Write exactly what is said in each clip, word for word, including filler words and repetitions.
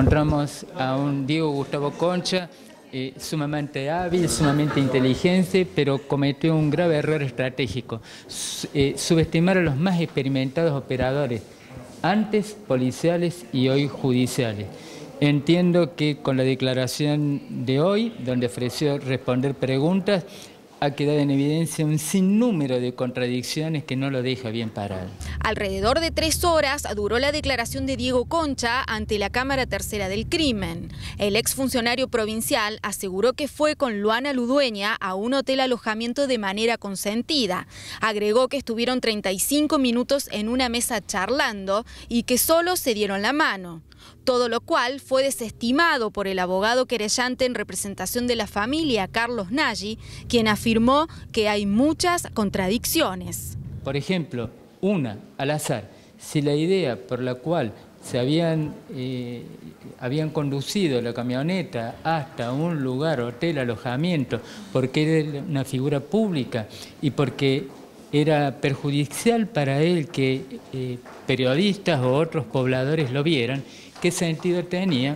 Encontramos a un Diego Gustavo Concha, eh, sumamente hábil, sumamente inteligente, pero cometió un grave error estratégico. S- eh, subestimar a los más experimentados operadores, antes policiales y hoy judiciales. Entiendo que con la declaración de hoy, donde ofreció responder preguntas, ha quedado en evidencia un sinnúmero de contradicciones que no lo deja bien parado. Alrededor de tres horas duró la declaración de Diego Concha ante la Cámara Tercera del Crimen. El exfuncionario provincial aseguró que fue con Luana Ludueña a un hotel alojamiento de manera consentida. Agregó que estuvieron treinta y cinco minutos en una mesa charlando y que solo se dieron la mano. Todo lo cual fue desestimado por el abogado querellante en representación de la familia, Carlos Nagy, quien afirmó que hay muchas contradicciones. Por ejemplo, una, al azar, si la idea por la cual se habían, eh, habían conducido la camioneta hasta un lugar, hotel, alojamiento, porque era una figura pública y porque era perjudicial para él que eh, periodistas o otros pobladores lo vieran, ¿qué sentido tenía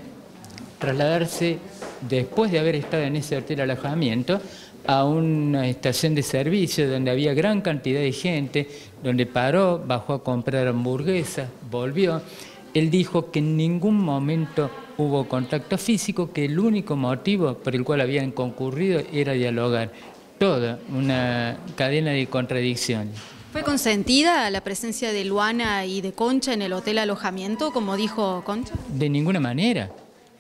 trasladarse después de haber estado en ese hotel alojamiento a una estación de servicio donde había gran cantidad de gente, donde paró, bajó a comprar hamburguesas, volvió? Él dijo que en ningún momento hubo contacto físico, que el único motivo por el cual habían concurrido era dialogar. Toda una cadena de contradicciones. ¿Fue consentida la presencia de Luana y de Concha en el hotel alojamiento, como dijo Concha? De ninguna manera,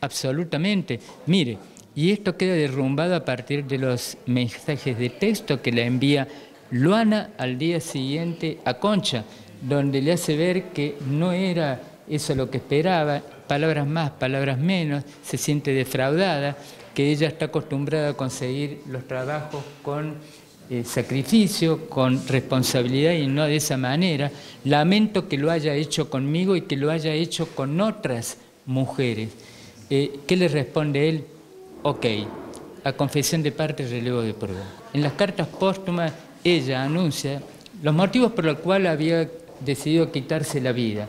absolutamente. Mire, y esto queda derrumbado a partir de los mensajes de texto que le envía Luana al día siguiente a Concha, donde le hace ver que no era eso lo que esperaba, palabras más, palabras menos, se siente defraudada, que ella está acostumbrada a conseguir los trabajos con eh, sacrificio, con responsabilidad y no de esa manera. Lamento que lo haya hecho conmigo y que lo haya hecho con otras mujeres. Eh, ¿Qué le responde él? Ok, a confesión de parte, relevo de prueba. En las cartas póstumas ella anuncia los motivos por los cuales había decidido quitarse la vida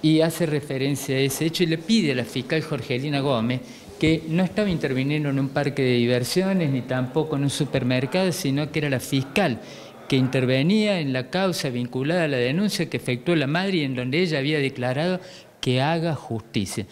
y hace referencia a ese hecho y le pide a la fiscal Jorgelina Gómez que no estaba interviniendo en un parque de diversiones ni tampoco en un supermercado, sino que era la fiscal que intervenía en la causa vinculada a la denuncia que efectuó la madre y en donde ella había declarado que haga justicia.